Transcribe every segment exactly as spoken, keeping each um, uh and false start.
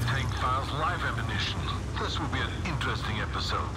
I tank fires live ammunition. This will be an interesting episode.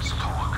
Sports Talk.